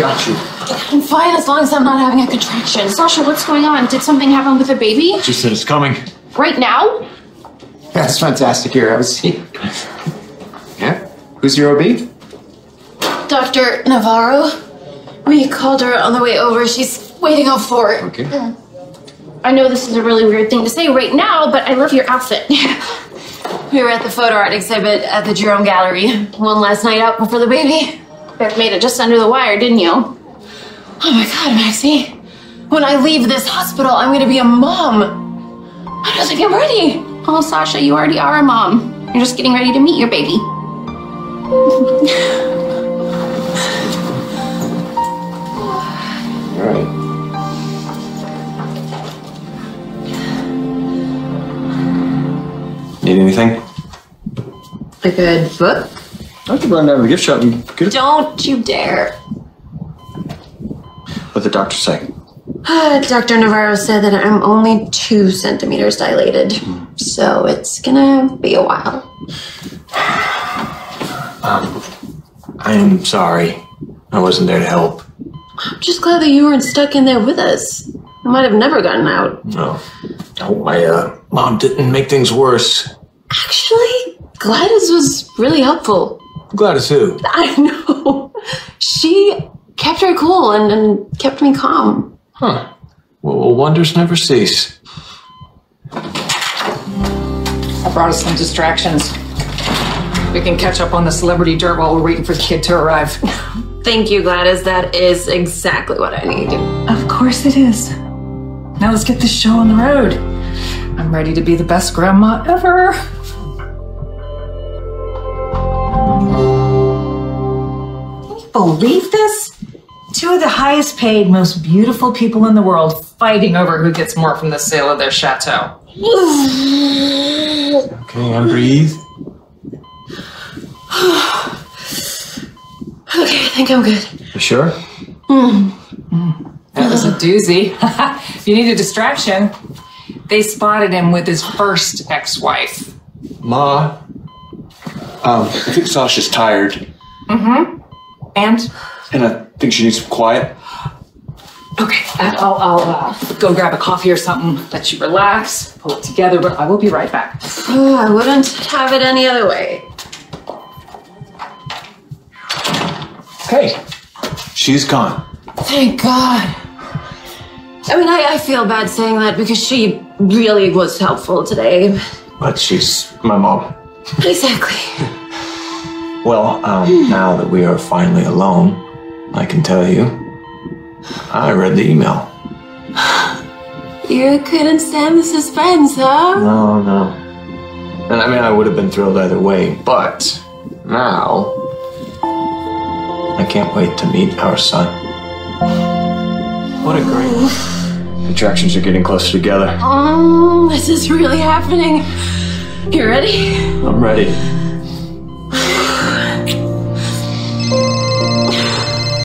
got you. I'm fine as long as I'm not having a contraction. Sasha, what's going on? Did something happen with the baby? She said it's coming. Right now? That's fantastic. Here, have a seat. Yeah? Who's your OB? Dr. Navarro. We called her on the way over. She's waiting up for it. Okay. Yeah. I know this is a really weird thing to say right now, but I love your outfit. We were at the photo art exhibit at the Jerome Gallery. One last night out before the baby. Beck made it just under the wire, didn't you? Oh my God, Maxie. When I leave this hospital, I'm gonna be a mom. How does it get ready? Oh, Sasha, you already are a mom. You're just getting ready to meet your baby. All right. Need anything? A good book? I could run down to the gift shop and get it. Don't you dare. What'd the doctor say? Dr. Navarro said that I'm only 2 centimeters dilated, so it's gonna be a while. I'm sorry. I wasn't there to help. I'm just glad that you weren't stuck in there with us. I might have never gotten out. No. No, my mom didn't make things worse. Actually, Gladys was really helpful. Gladys who? I know. She kept her cool and kept me calm. Huh. Well, wonders never cease. I brought us some distractions. We can catch up on the celebrity dirt while we're waiting for the kid to arrive. Thank you, Gladys. That is exactly what I need. Of course it is. Now let's get this show on the road. I'm ready to be the best grandma ever. Can you believe this? 2 of the highest paid, most beautiful people in the world fighting over who gets more from the sale of their chateau. Okay, and breathe. Okay, I think I'm good. You sure? That was a doozy. If you need a distraction, they spotted him with his first ex-wife. Ma, I think Sasha's tired. Mm-hmm. And I think she needs some quiet. Okay, I'll go grab a coffee or something, let you relax, pull it together, but I will be right back. Oh, I wouldn't have it any other way. Hey, she's gone. Thank God. I mean, I feel bad saying that because she really was helpful today. But she's my mom. Exactly. Well, now that we are finally alone, I can tell you, I read the email. You couldn't stand the suspense, huh? No. And I mean, I would have been thrilled either way, but now, I can't wait to meet our son. What a great... Contractions are getting closer together. This is really happening. You ready? I'm ready.